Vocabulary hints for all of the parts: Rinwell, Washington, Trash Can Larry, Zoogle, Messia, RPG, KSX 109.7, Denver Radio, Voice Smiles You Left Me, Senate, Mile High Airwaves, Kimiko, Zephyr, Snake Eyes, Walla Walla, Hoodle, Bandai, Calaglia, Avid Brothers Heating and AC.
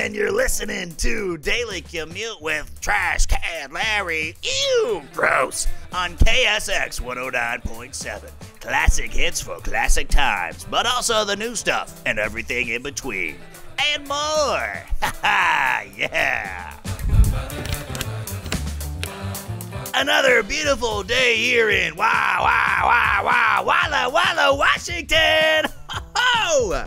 and you're listening to Daily Commute with Trash Can Larry. Ew, gross. On KSX 109.7. Classic hits for classic times, but also the new stuff and everything in between. And more. Ha ha, yeah. Another beautiful day here in Walla Walla, Washington. Ho!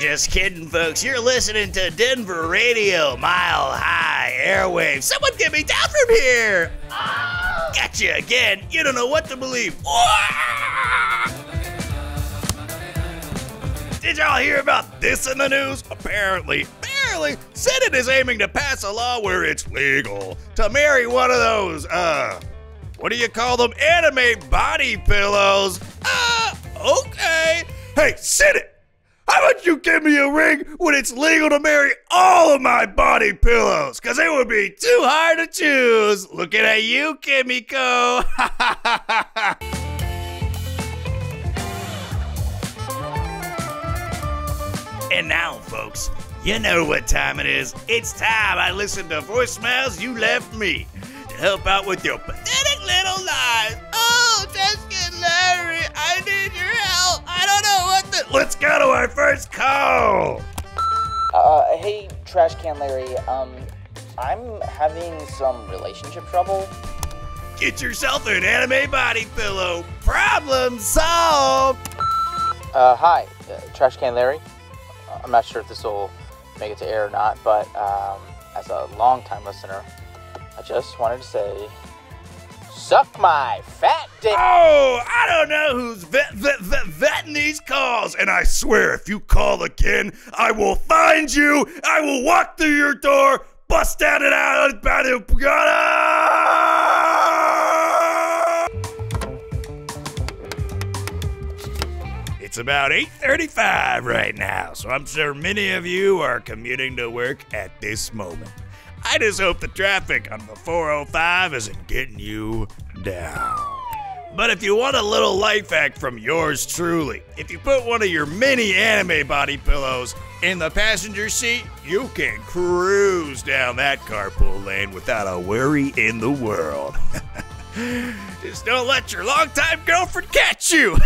Just kidding, folks. You're listening to Denver Radio, Mile High Airwaves. Someone get me down from here! Oh, gotcha again. You don't know what to believe. Did y'all hear about this in the news? Apparently, Senate is aiming to pass a law where it's legal to marry one of those, what do you call them? Anime body pillows. Okay. Hey, Senate! How about you give me a ring when it's legal to marry all of my body pillows? Because it would be too hard to choose. Looking at you, Kimiko. And now, folks, you know what time it is. It's time I listen to Voice Smiles You Left Me to help out with your pathetic little lies. Oh, Trash Can Larry, I need your help. I don't know what the... Let's go to our first call. Hey, Trash Can Larry, I'm having some relationship trouble. Get yourself an anime body pillow. Problem solved. Hi, Trash Can Larry. I'm not sure if this will make it to air or not, but as a long-time listener, I just wanted to say, suck my fat dick. Oh, I don't know who's vetting these calls, and I swear if you call again, I will find you. I will walk through your door, bust out and out of It's about 8:35 right now, so I'm sure many of you are commuting to work at this moment. I just hope the traffic on the 405 isn't getting you down. But if you want a little life hack from yours truly, if you put one of your mini anime body pillows in the passenger seat, you can cruise down that carpool lane without a worry in the world. Just don't let your longtime girlfriend catch you.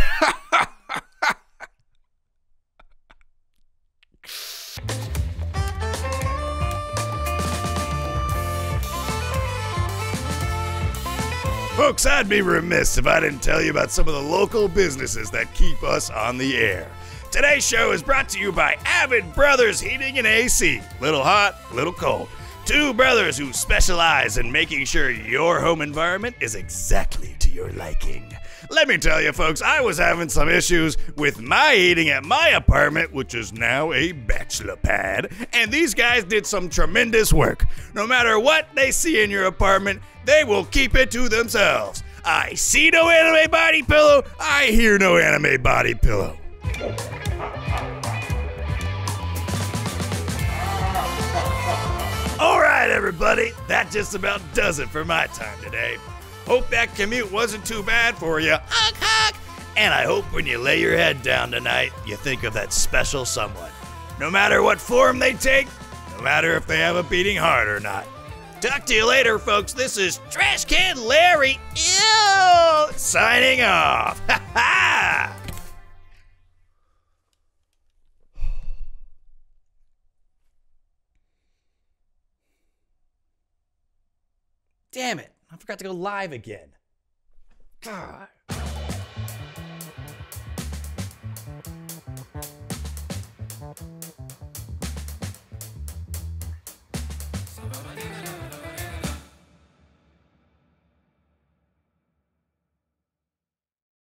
Folks, I'd be remiss if I didn't tell you about some of the local businesses that keep us on the air. Today's show is brought to you by Avid Brothers Heating and AC. Little hot, little cold. Two brothers who specialize in making sure your home environment is exactly to your liking. Let me tell you, folks, I was having some issues with my heating at my apartment, which is now a bachelor pad, and these guys did some tremendous work. No matter what they see in your apartment, they will keep it to themselves. I see no anime body pillow, I hear no anime body pillow. All right, everybody, that just about does it for my time today. Hope that commute wasn't too bad for you. Honk, honk. And I hope when you lay your head down tonight, you think of that special someone. No matter what form they take, no matter if they have a beating heart or not. Talk to you later, folks. This is Trash Can Larry, ew, signing off. Ha ha! Damn it. I forgot to go live again. God.